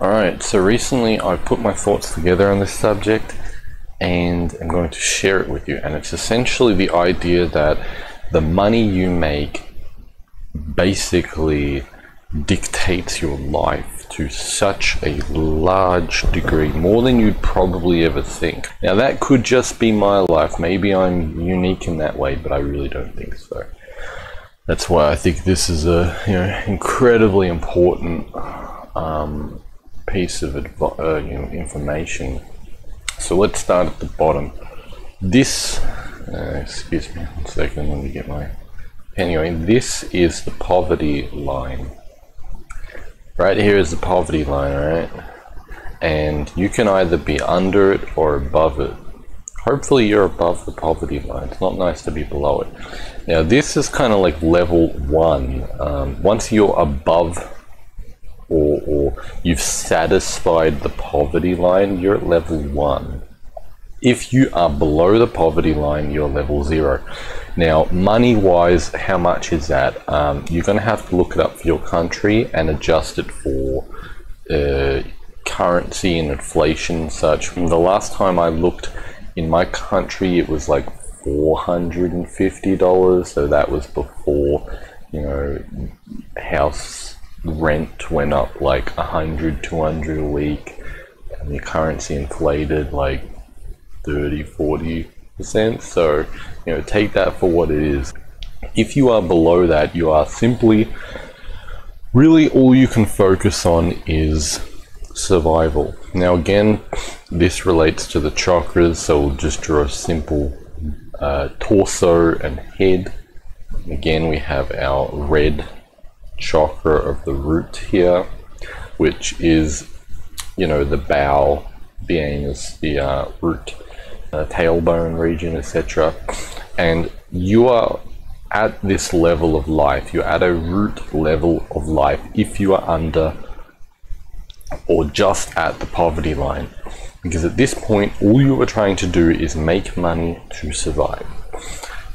Alright, so recently I put my thoughts together on this subject and I'm going to share it with you, and it's essentially the idea that the money you make basically dictates your life to such a large degree, more than you'd probably ever think. Now that could just be my life, maybe I'm unique in that way, but I really don't think so. That's why I think this is a incredibly important piece of information. So let's start at the bottom. This, excuse me one second, let me get my... Anyway, this is the poverty line. Right here is the poverty line, right? And you can either be under it or above it. Hopefully you're above the poverty line. It's not nice to be below it. Now this is kind of like level one. Once you're above or you've satisfied the poverty line, you're at level one. If you are below the poverty line, you're level zero. Now, money-wise, how much is that? You're going to have to look it up for your country and adjust it for currency and inflation and such. From the last time I looked in my country, it was like $450, so that was before, house rent went up like 100, 200 a week, and your currency inflated like 30-40%. So take that for what it is. If you are below that, you are simply really all you can focus on is survival. Now again, this relates to the chakras, so we'll just draw a simple torso and head. Again, we have our red chakra of the root here, which is the bow, the anus, the root, tailbone region, etc. And you are at this level of life, you're at a root level of life if you are under or just at the poverty line, because at this point all you are trying to do is make money to survive.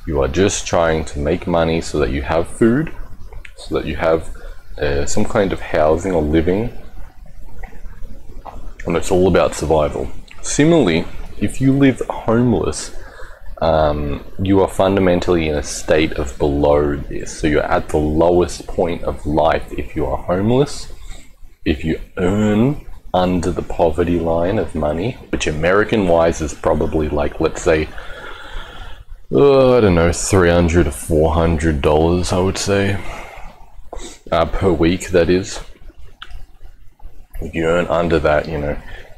You are just trying to make money so that you have food, so that you have some kind of housing or living, and it's all about survival. Similarly, if you live homeless, you are fundamentally in a state of below this. So you're at the lowest point of life if you are homeless. If you earn under the poverty line of money, which American-wise is probably like, let's say, I don't know, $300 to $400, I would say, per week, that is. If you earn under that,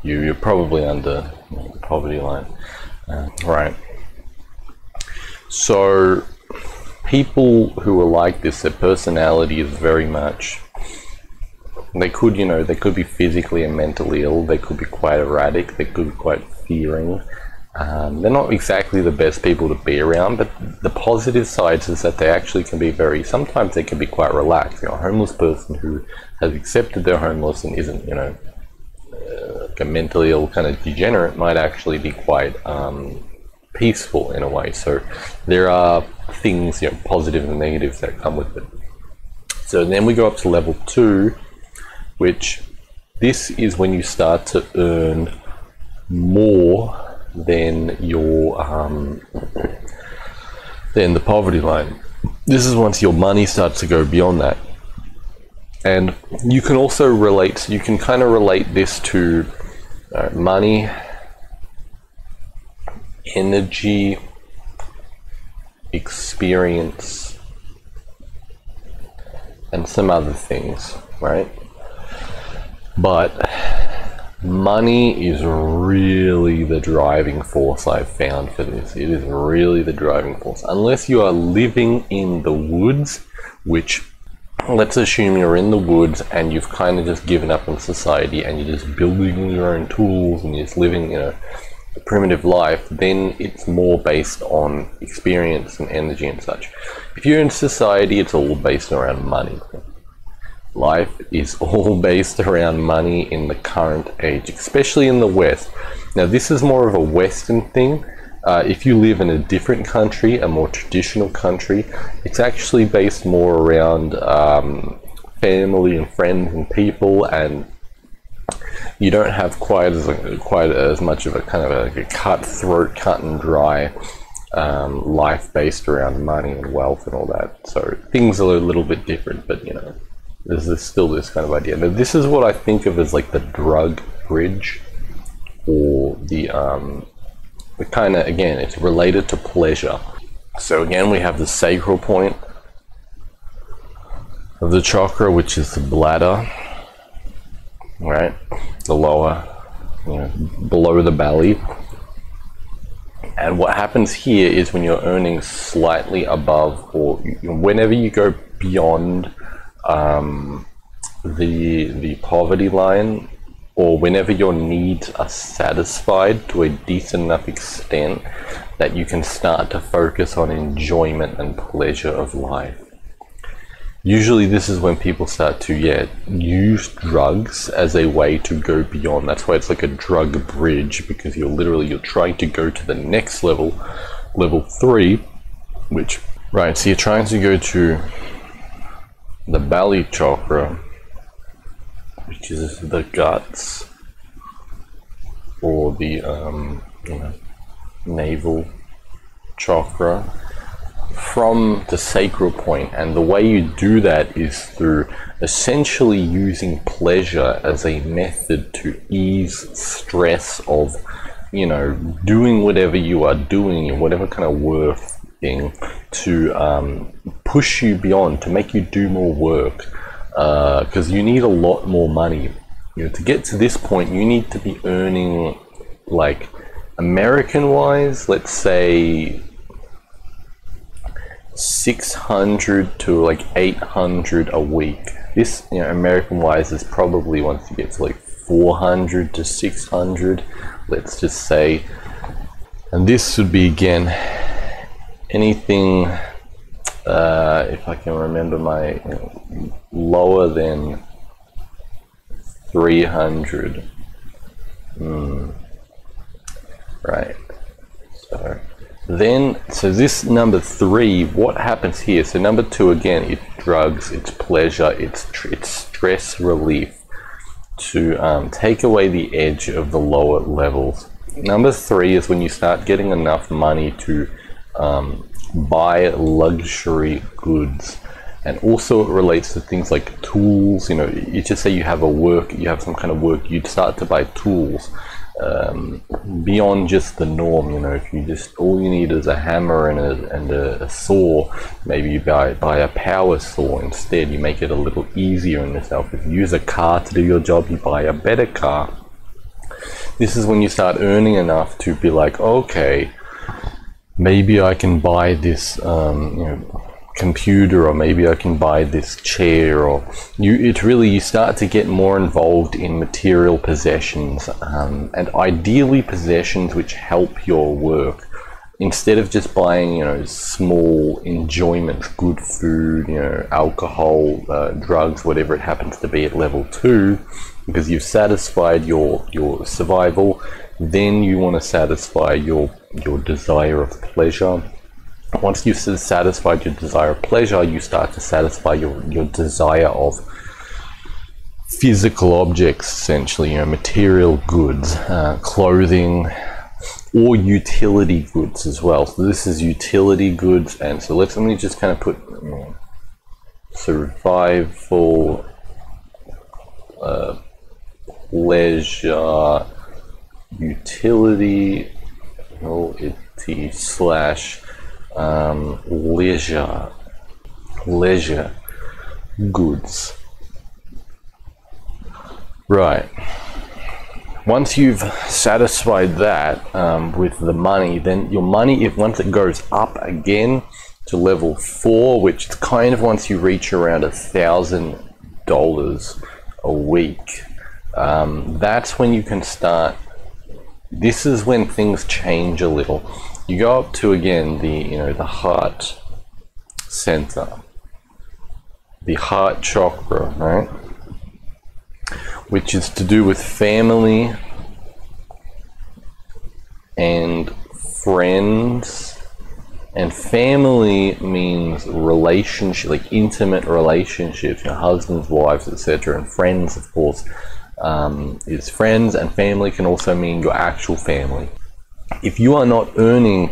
you're probably under the poverty line. Right. So people who are like this, their personality is very much, they could be physically and mentally ill, they could be quite erratic, they could be quite fearing. They're not exactly the best people to be around, but the positive side is that they actually can be sometimes they can be quite relaxed. A homeless person who has accepted their homelessness and isn't, like a mentally ill kind of degenerate, might actually be quite peaceful in a way. So there are things, positive and negatives that come with it. So then we go up to level two, which this is when you start to earn more than your than the poverty line. This is once your money starts to go beyond that, and you can also relate. You can kind of relate this to money, energy, experience, and some other things, right? But money is really the driving force I've found for this. It is really the driving force. Unless you are living in the woods, which let's assume you're in the woods and you've kind of just given up on society and you're just building your own tools and you're just living a primitive life, then it's more based on experience and energy and such. If you're in society, it's all based around money. Life is all based around money in the current age, especially in the West. Now this is more of a Western thing. If you live in a different country, a more traditional country, it's actually based more around family and friends and people and you don't have quite as much of a kind of a cutthroat, cut and dry life based around money and wealth and all that. So things are a little bit different, but you know, there's still this kind of idea. Now, this is what I think of as like the drug bridge, or the kind of, again, it's related to pleasure. So again, we have the sacral point of the chakra, which is the bladder, right? The lower, you know, below the belly. And what happens here is when you're earning slightly above, or whenever you go beyond the poverty line, or whenever your needs are satisfied to a decent enough extent that you can start to focus on enjoyment and pleasure of life. Usually this is when people start to, yeah, use drugs as a way to go beyond. That's why it's like a drug bridge, because you're trying to go to the next level, level 3, which, right, so you're trying to go to the belly chakra, which is the guts, or the you know, navel chakra, from the sacral point. And the way you do that is through essentially using pleasure as a method to ease stress of, you know, doing whatever you are doing in whatever kind of work thing, to push you beyond, to make you do more work, because you need a lot more money. You know, to get to this point, you need to be earning, like, American wise, let's say 600 to like 800 a week. This, you know, American wise is probably, once you get to like 400 to 600, let's just say. And this would be, again, anything, if I can remember my, you know, lower than 300. Right. So then, so this number 3, what happens here? So number 2, again, it's drugs, it's pleasure, it's stress relief to take away the edge of the lower levels. Number 3 is when you start getting enough money to buy luxury goods. And also it relates to things like tools. You know, you just say you have some kind of work, you'd start to buy tools beyond just the norm. You know, if you just, all you need is a hammer and a saw, maybe you buy a power saw instead. You make it a little easier on yourself. If you use a car to do your job, you buy a better car. This is when you start earning enough to be like, okay, maybe I can buy this you know, computer, or maybe I can buy this chair, or you start to get more involved in material possessions, and ideally possessions which help your work, instead of just buying, you know, small enjoyments, good food, you know, alcohol, drugs, whatever it happens to be at level 2, because you've satisfied your survival. Then you want to satisfy your desire of pleasure. Once you've satisfied your desire of pleasure, you start to satisfy your desire of physical objects, essentially, you know, material goods, clothing, or utility goods as well. So this is utility goods. And so let me just kind of put, you know, survival, pleasure, utility, / leisure goods. Right, once you've satisfied that with the money, then your money, once it goes up again to level 4, which is kind of once you reach around $1,000 a week, that's when you can start. This is when things change a little. You go up to, again, the heart center, the heart chakra, right, which is to do with family and friends. And family means relationship, like intimate relationships, your husbands, wives, etc., and friends, of course. is friends, and family can also mean your actual family. If you are not earning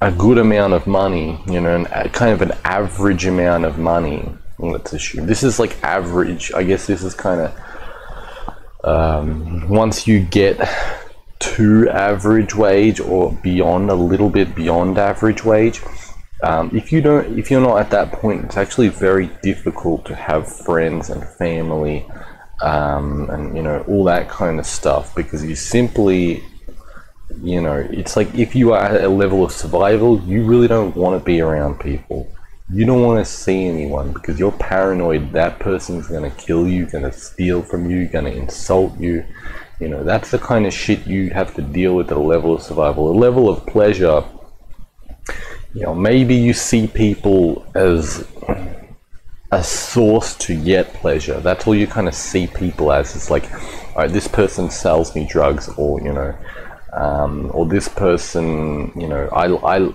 a good amount of money, you know, kind of an average amount of money, let's assume this is like average. I guess this is kind of once you get to average wage or beyond, a little bit beyond average wage, if you're not at that point, it's actually very difficult to have friends and family, and you know, all that kind of stuff, because you simply, you know, it's like if you are at a level of survival, you really don't want to be around people. You don't want to see anyone because you're paranoid that person's going to kill you, going to steal from you, going to insult you. You know, that's the kind of shit you have to deal with at a level of survival. A level of pleasure, you know, maybe you see people as a source to get pleasure. That's all you kind of see people as. It's like, all right, this person sells me drugs, or, you know, or this person, you know,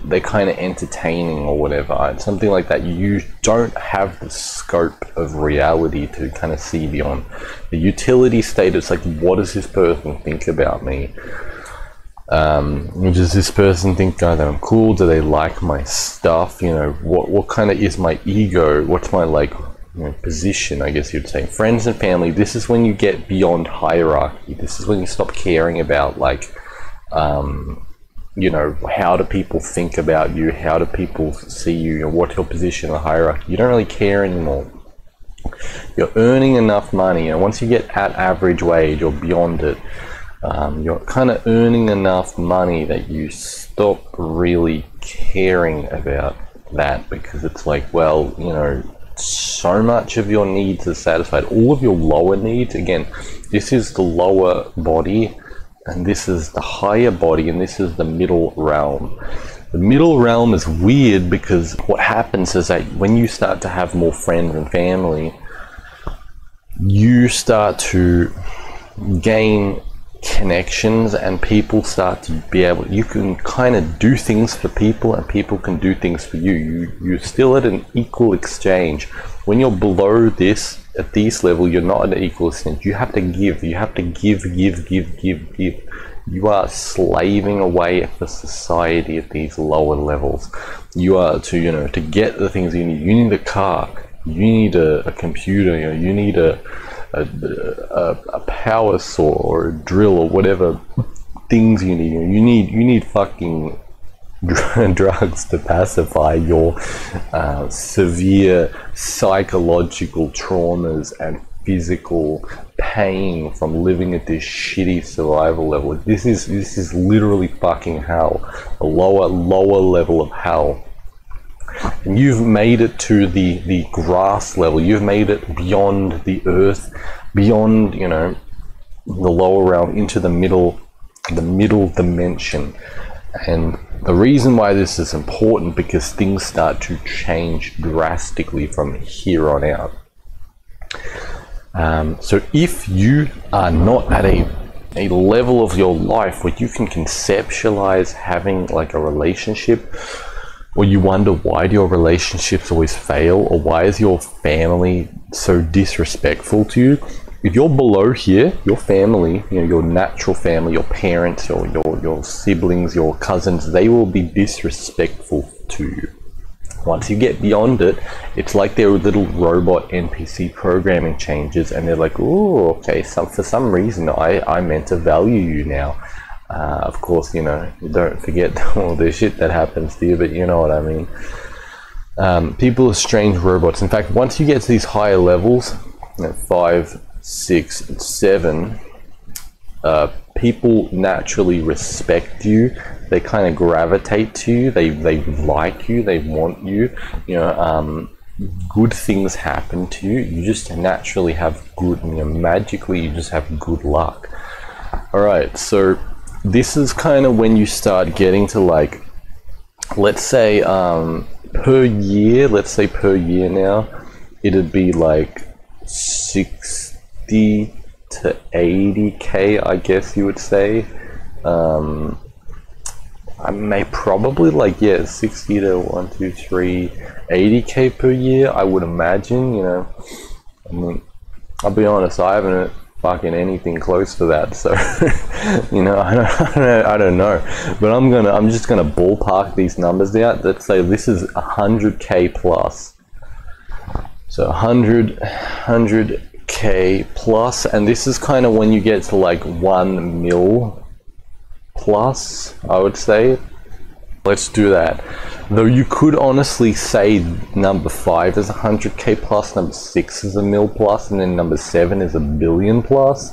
they're kind of entertaining or whatever, something like that. You don't have the scope of reality to kind of see beyond the utility status. Like, what does this person think about me? Does this person think that I'm cool? Do they like my stuff? You know, what kind of is my ego? What's my, like, you know, position, I guess you'd say. Friends and family, this is when you get beyond hierarchy. This is when you stop caring about, like, you know, how do people think about you? How do people see you? You know, what's your position in the hierarchy? You don't really care anymore. You're earning enough money, and once you get at average wage or beyond it, you're kind of earning enough money that you stop really caring about that, because it's like, well, you know, so much of your needs are satisfied. All of your lower needs, again, this is the lower body, and this is the higher body, and this is the middle realm. The middle realm is weird because what happens is that when you start to have more friends and family, you start to gain connections, and people start to be able, you can kind of do things for people, and people can do things for you. You're still at an equal exchange. When you're below this, at this level, you're not at an equal exchange. You have to give. You have to give. You are slaving away for society at these lower levels. You are to, you know, to get the things you need. You need a car. You need a computer. You know, you need a power saw or a drill or whatever things you need. You need fucking drugs to pacify your severe psychological traumas and physical pain from living at this shitty survival level. This is literally fucking hell. A lower level of hell. And you've made it to the grass level. You've made it beyond the earth, beyond, you know, the lower realm, into the middle dimension. And the reason why this is important, because things start to change drastically from here on out. So if you are not at a level of your life where you can conceptualize having like a relationship, or you wonder why do your relationships always fail, or why is your family so disrespectful to you, if you're below here, your family, you know, your natural family, your parents, your siblings, your cousins, they will be disrespectful to you. Once you get beyond it, it's like their little robot NPC programming changes, and they're like, oh, okay, for some reason I meant to value you now. Of course, you know, don't forget all the shit that happens to you, but you know what I mean. People are strange robots. In fact, once you get to these higher levels, you know, 5, 6, and 7, people naturally respect you. They kind of gravitate to you. They like you. They want you. You know, good things happen to you. You just naturally have good, you know, magically you just have good luck. All right, so this is kind of when you start getting to, like, let's say per year, now, it'd be like 60 to 80k, I guess you would say. I may probably, like, yeah, 60 to 1, 2, 3, 80k per year, I would imagine, you know. I mean, I'll be honest, I haven't fucking anything close to that. So, you know, I don't know. But I'm just gonna ballpark these numbers out. Let's say this is 100K plus. So 100K plus, and this is kind of when you get to like 1 mil plus, I would say. Let's do that. Though you could honestly say number 5 is 100K plus, number 6 is 1 mil plus, and then number 7 is 1 billion plus.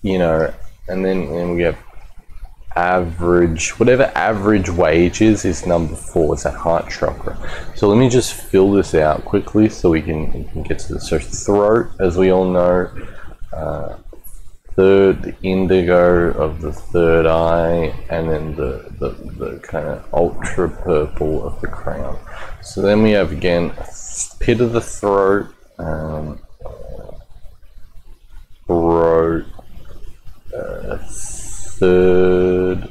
You know, and then we have average, whatever average wage is number 4, it's that heart chakra. So let me just fill this out quickly so we can get to this. So throat, as we all know, third, the indigo of the third eye, and then the kind of ultra purple of the crown. So then we have again pit of the throat, throat, third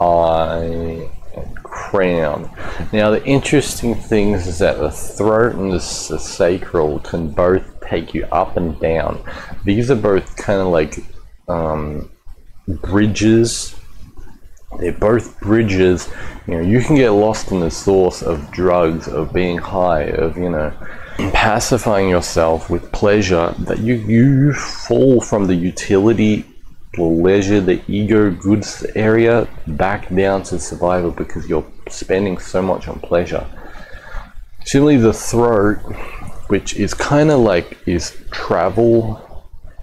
eye, and crown. Now the interesting thing is that the throat and the sacral can both take you up and down. These are both kind of like bridges. They're both bridges. You know, you can get lost in the source of drugs, of being high, of, you know, pacifying yourself with pleasure, that you fall from the utility, the leisure, the ego goods area back down to survival, because you're spending so much on pleasure. Similarly, the throat, which is kind of like is travel.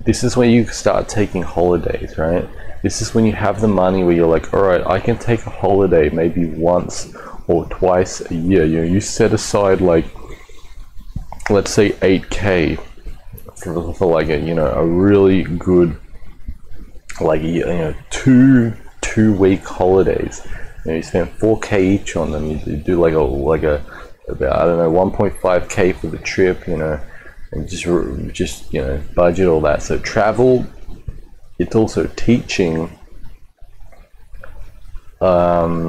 This is where you start taking holidays, right? This is when you have the money where you're like, all right, I can take a holiday maybe once or twice a year. You know, you set aside like, let's say 8K for like a, you know, a really good, like, you know, two-week holidays. You know, you spend 4K each on them. You do like a about, I don't know, 1.5K for the trip, you know, and just you know, budget all that. So travel, it's also teaching, and all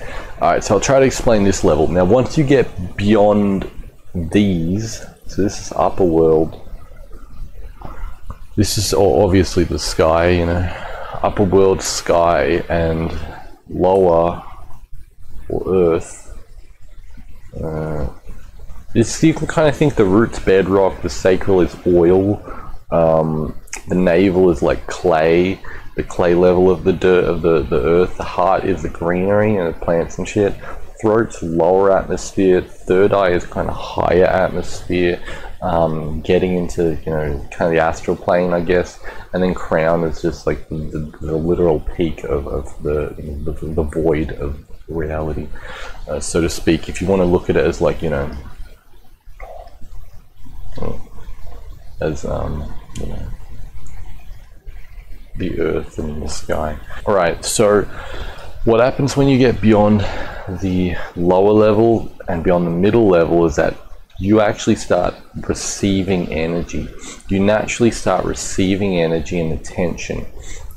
right, so I'll try to explain this level. Now, once you get beyond these, so this is upper world, this is obviously the sky, you know, upper world sky, and lower or earth. It's, you can kind of think the root's bedrock, the sacral is oil, the navel is like clay, the clay level of the dirt of the earth, the heart is the greenery and the plants and shit, throat's lower atmosphere, third eye is kind of higher atmosphere, getting into, you know, kind of the astral plane, I guess, and then crown is just like the literal peak of the void of reality, so to speak, if you want to look at it as like, you know, as you know, the earth and the sky. All right, so what happens when you get beyond the lower level and beyond the middle level is that you actually start receiving energy. You naturally start receiving energy and attention.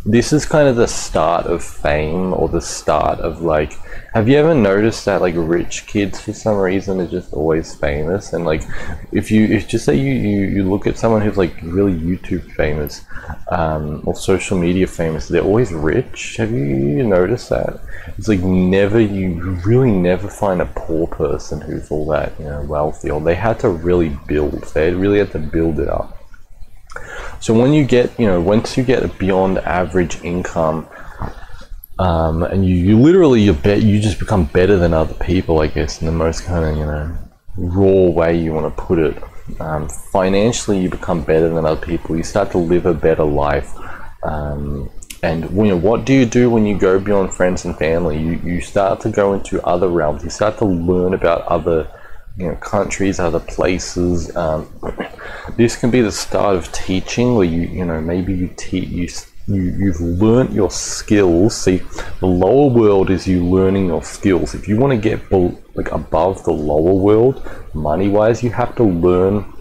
This is kind of the start of fame, or the start of, like, have you ever noticed that like rich kids for some reason are just always famous? And like if just say you look at someone who's like really YouTube famous, or social media famous, they're always rich. Have you noticed that? It's like never, you really never find a poor person who's all that, you know, wealthy, or they had to really build, they really had to build it up. So when you get, you know, once you get beyond average income, and you literally, you just become better than other people, I guess, in the most kind of, you know, raw way you want to put it. Financially, you become better than other people. You start to live a better life. And, you know, what do you do when you go beyond friends and family? You start to go into other realms. You start to learn about other, you know, countries, other places. This can be the start of teaching, where you know, maybe you've learnt your skills. See, the lower world is you learning your skills. If you want to get like above the lower world, money-wise, you have to learn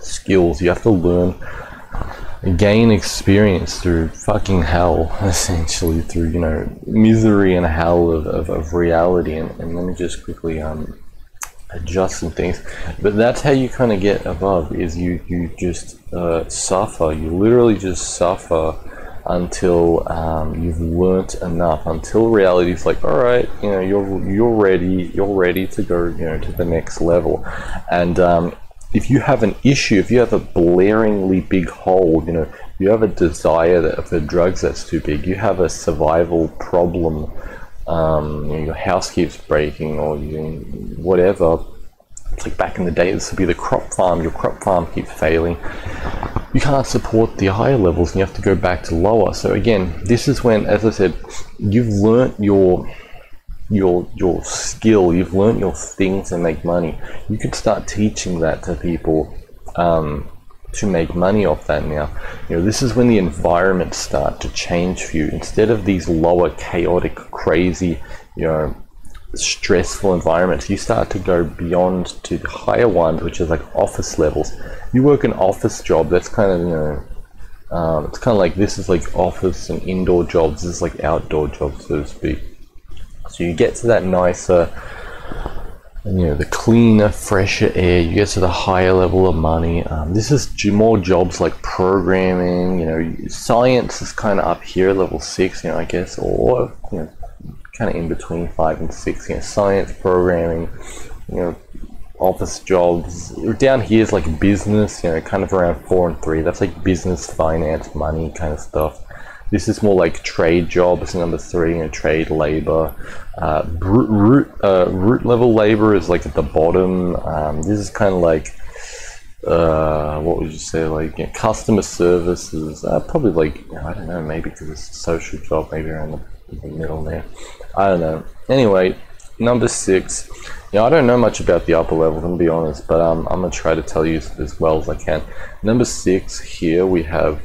skills. You have to learn, gain experience through fucking hell, essentially, through, you know, misery and hell of reality. And let me just quickly adjusting things, but that's how you kind of get above, is you just suffer. You literally just suffer until you've learnt enough, until reality's like, all right, you know, you're ready to go, you know, to the next level. And if you have an issue, if you have a blaringly big hole, you know, you have a desire that for drugs that's too big, you have a survival problem, you know, your house keeps breaking, or you know, whatever. It's like back in the day, this would be the crop farm. Your crop farm keeps failing. You can't support the higher levels, and you have to go back to lower. So again, this is when, as I said, you've learnt your skill, you've learnt your thing to make money. You can start teaching that to people to make money off that now. You know, this is when the environments start to change for you. Instead of these lower, chaotic, crazy, you know, stressful environments, you start to go beyond to the higher ones, which is like office levels. You work an office job, that's kind of, you know, it's kind of like, this is like office and indoor jobs, this is like outdoor jobs, so to speak. So you get to that nicer, you know, the cleaner, fresher air, you get to the higher level of money. This is more jobs like programming, you know, science is kind of up here, level 6, you know, I guess, or, you know, kind of in between 5 and 6, you know, science, programming, you know, office jobs. Down here is like business, you know, kind of around 4 and 3. That's like business, finance, money kind of stuff. This is more like trade jobs, number 3, you know, trade labor. Root level labor is like at the bottom. This is kind of like, what would you say, like, you know, customer services, probably like, I don't know, maybe because it's a social job, maybe around the middle there. I don't know. Anyway, number 6. You know, I don't know much about the upper level, I'm gonna be honest, but I'm gonna try to tell you as well as I can. Number 6 here we have.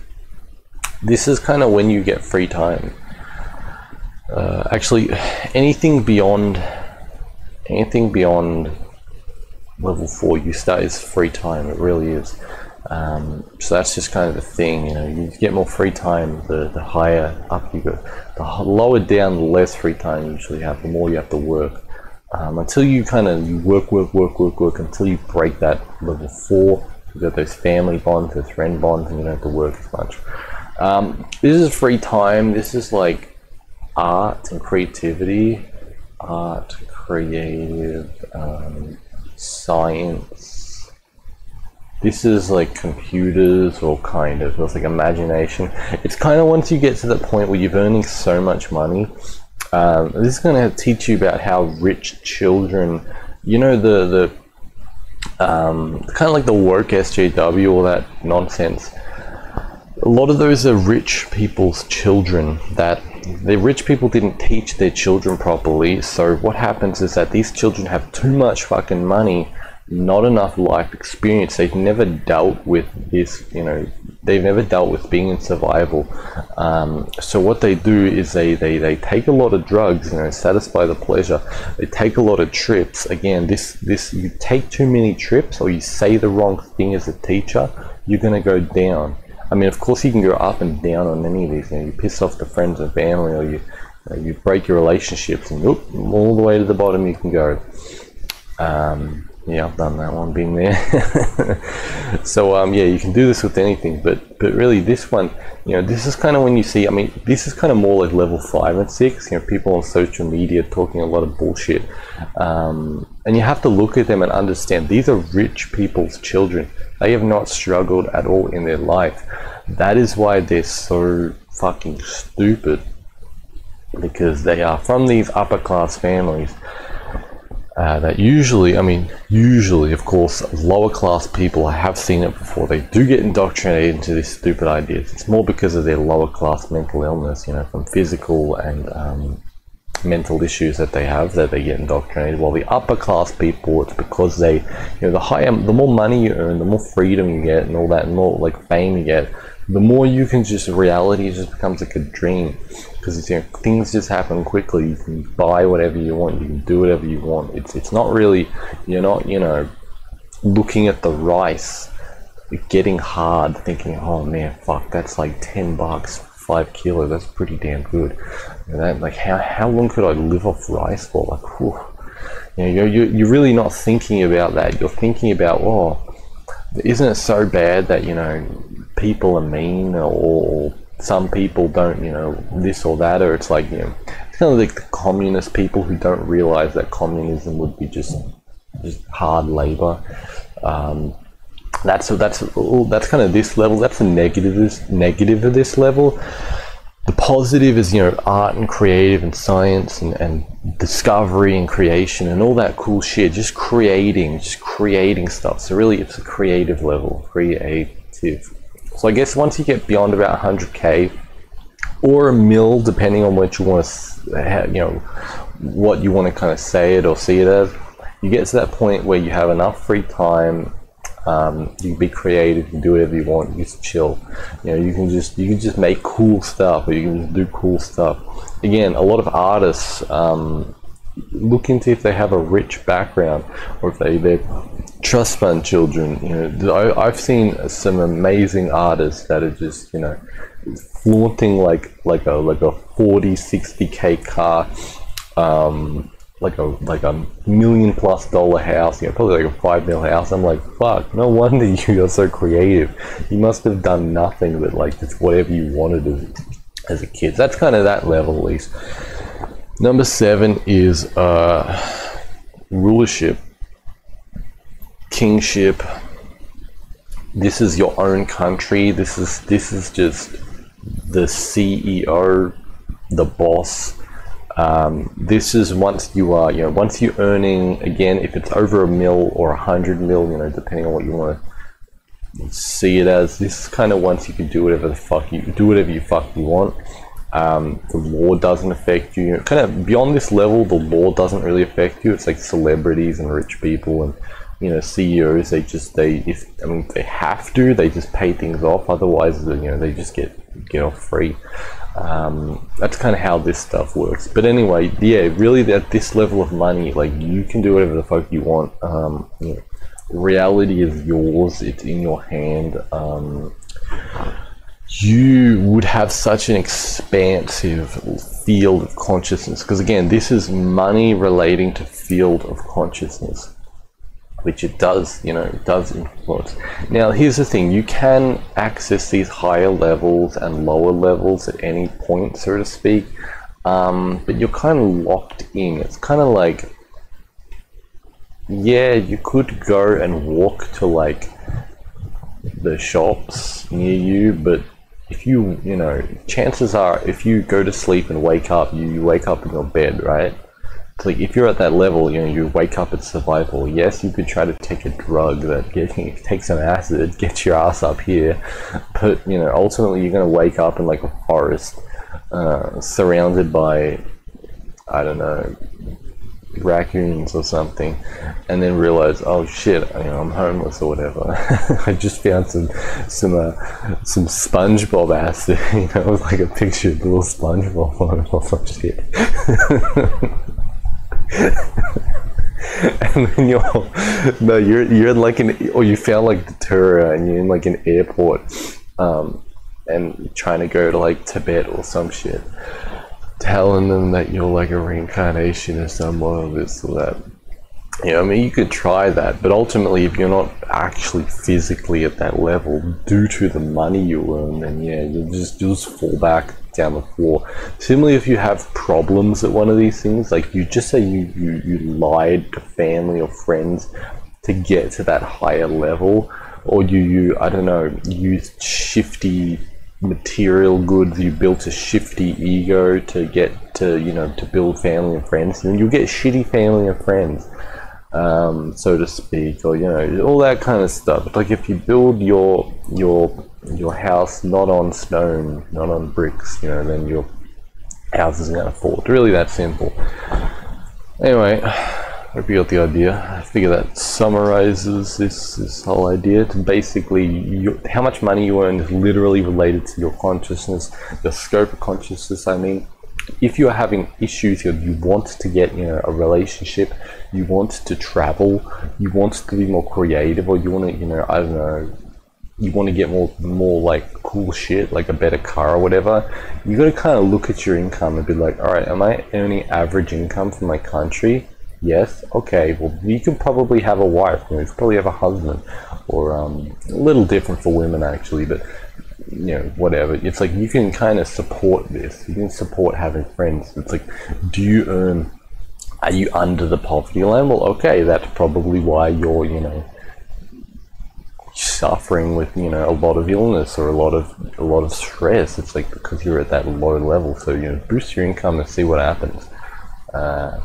This is kind of when you get free time. Actually, anything beyond level 4 you start is free time. It really is. So that's just kind of the thing, you know, you get more free time the higher up you go. The lower down, the less free time you usually have, the more you have to work. Until you kind of work until you break that level 4. You've got those family bonds, those friend bonds, and you don't have to work as much. This is free time. This is like art and creativity, art, creative, science. This is like computers, or kind of, it's like imagination. It's kind of once you get to the point where you're earning so much money, this is going to teach you about how rich children, you know, the kind of like the woke SJW, all that nonsense. A lot of those are rich people's children, that the rich people didn't teach their children properly. So what happens is that these children have too much fucking money, not enough life experience. They've never dealt with this, you know, they've never dealt with being in survival. So what they do is they take a lot of drugs, you know, satisfy the pleasure. They take a lot of trips. Again, this you take too many trips, or you say the wrong thing as a teacher, you're gonna go down. I mean, of course, you can go up and down on any of these. You know, you piss off the friends and family, or you break your relationships, and whoop, all the way to the bottom you can go. Yeah, I've done that one, been there. So yeah, you can do this with anything, but really this one, you know, this is kind of when you see. I mean, this is kind of more like level 5 and 6. You know, people on social media talking a lot of bullshit, and you have to look at them and understand these are rich people's children. They have not struggled at all in their life. That is why they're so fucking stupid, because they are from these upper class families that usually, I mean, usually, of course, lower class people, I have seen it before, they do get indoctrinated into these stupid ideas. It's more because of their lower class mental illness, you know, from physical and mental issues that they have, that they get indoctrinated. While the upper class people, it's because they, you know, the more money you earn, the more freedom you get, and all that, and more like fame you get, the more you can just, reality just becomes like a dream, because, you know, things just happen quickly. You can buy whatever you want, you can do whatever you want. It's not really, you're not, you know, looking at the rice, getting hard, thinking, oh man, fuck, that's like $10. 5 kilo, that's pretty damn good. And that, like, how long could I live off rice for? Like, whew. You're really not thinking about that. You're thinking about, oh, isn't it so bad that, people are mean, or some people don't, this or that, or it's like, it's kind of like the communist people who don't realize that communism would be just hard labor. That's kind of this level. That's the negative of this level. The positive is, art and creative and science and discovery and creation and all that cool shit. Just creating stuff. So really, it's a creative level, creative. So I guess once you get beyond about 100K or a mil, depending on what you want to, what you want to kind of say it or see it as, you get to that point where you have enough free time. You can be creative, you can do whatever you want, you just chill. You can just make cool stuff, or you can just do cool stuff. Again, a lot of artists look into if they have a rich background, or if they're trust fund children. I've seen some amazing artists that are just, flaunting like a 40, 60K car, like a $1 million+ house, probably like a $5 mil house. I'm like, fuck, no wonder you're so creative. You must have done nothing but just whatever you wanted as a kid. That's kind of that level, at least. Number 7 is rulership, kingship. This is your own country. This is just the CEO, the boss. This is once you are, once you're earning, again, if it's over a mil or 100 mil, depending on what you want to see it as, this is kind of once you can do whatever the fuck you do, whatever you fuck you want. The law doesn't affect you. Kind of beyond this level, the law doesn't really affect you. It's like celebrities and rich people and, CEOs, they have to, they just pay things off. Otherwise, they just get off free. That's kind of how this stuff works. But anyway, yeah, really at this level of money, you can do whatever the fuck you want. Reality is yours. It's in your hand. You would have such an expansive field of consciousness. Because again, this is money relating to field of consciousness, which it does, it does influence. Now, here's the thing. You can access these higher levels and lower levels at any point, so to speak, but you're kind of locked in. It's kind of like, yeah, you could go and walk to, the shops near you, but if you, chances are if you go to sleep and wake up, you wake up in your bed, right? If you're at that level, you wake up at survival. Yes, you could try to take a drug that take some acid, get your ass up here, but ultimately you're going to wake up in a forest, surrounded by, I don't know, raccoons or something, and then realize, oh shit, I'm homeless or whatever. I just found some SpongeBob acid. It was like a picture of a little SpongeBob on it or some shit. And then you're in or you found Datura, and you're in an airport, and trying to go to Tibet or some shit, telling them that you're a reincarnation of someone or this or that. You could try that, but ultimately, if you're not actually physically at that level due to the money you earn, then yeah, you'll just fall back down the floor. Similarly, if you have problems at one of these things, you just say you lied to family or friends to get to that higher level, or you I don't know, used shifty material goods, you built a shifty ego to get to, to build family and friends, and you'll get shitty family and friends, so to speak, or all that kind of stuff. If you build your house not on stone, not on bricks, then your house isn't gonna fall. It's really that simple. Anyway, hope you got the idea. I figure that summarizes this whole idea. It's basically how much money you earn is literally related to your consciousness, the scope of consciousness, I mean. If you're having issues, you want to get, a relationship, you want to travel, you want to be more creative, or you want to, I don't know, you want to get more cool shit, a better car or whatever, you got to kind of look at your income and be like, all right, am I earning average income for my country? Yes? Okay, well, you can probably have a wife, you can probably have a husband, or a little different for women actually, but you know, whatever. It's like you can kind of support this. You can support having friends. It's like, do you earn? Are you under the poverty line? Well, okay, that's probably why you're, you know, suffering with, you know, a lot of illness or a lot of stress. It's like because you're at that low level. So, you know, boost your income and see what happens.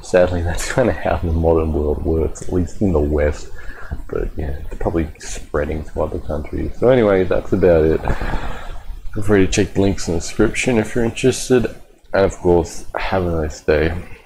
Sadly, that's kind of how the modern world works, at least in the West. But yeah, it's probably spreading to other countries. So anyway, that's about it. Feel free to check the links in the description if you're interested. And of course, have a nice day.